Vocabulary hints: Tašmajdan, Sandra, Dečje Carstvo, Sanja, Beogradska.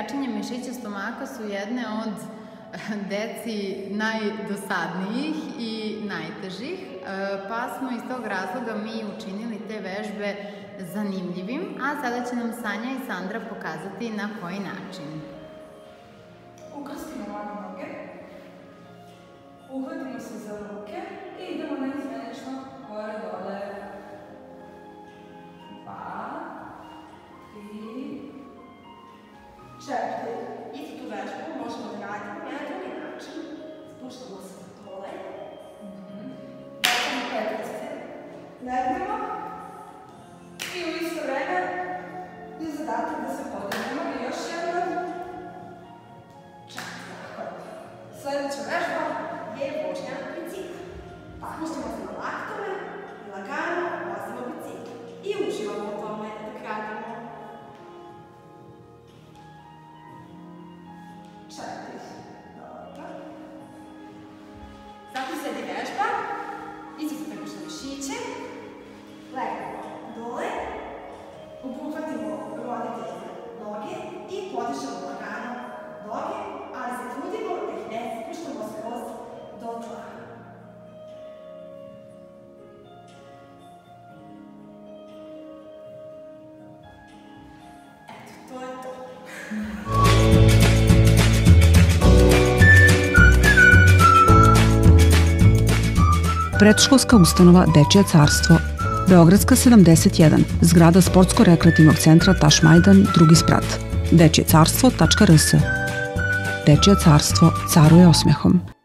jačanje mišića stomaka su jedne od deci najdosadnijih i najtežih, pa smo iz tog razloga mi učinili te vežbe zanimljivim, a sada će nam Sanja i Sandra pokazati na koji način. Ukrstimo malo noge, uhvatimo se za ruke i idemo neizmenično gore dole. 2, 3, 4. Isto tu vežbu možemo da radimo na drugi način. Spuštamo se dole. Bačemo petice. Legnemo. I u isto vreme je zadatak da se podignemo. I još jednom. Sledeća vežba je vožnja bicikla. Spuštimo se na laktove, lagano vozimo bicikla. I uživamo u tome dok radimo. 4. Dobro. Zato sledi vežba. Izvučemo mišiće. Legnemo dole. Obuhvatimo roditelje noge i podižemo lagano noge, ali se trudimo da ih ne spuštamo skroz do tla. Predškolska ustanova Dečje Carstvo, Beogradska 71, zgrada sportsko-rekreativnog centra Tašmajdan, drugi sprat, dečjecarstvo.rs. Dečje Carstvo caruje osmehom.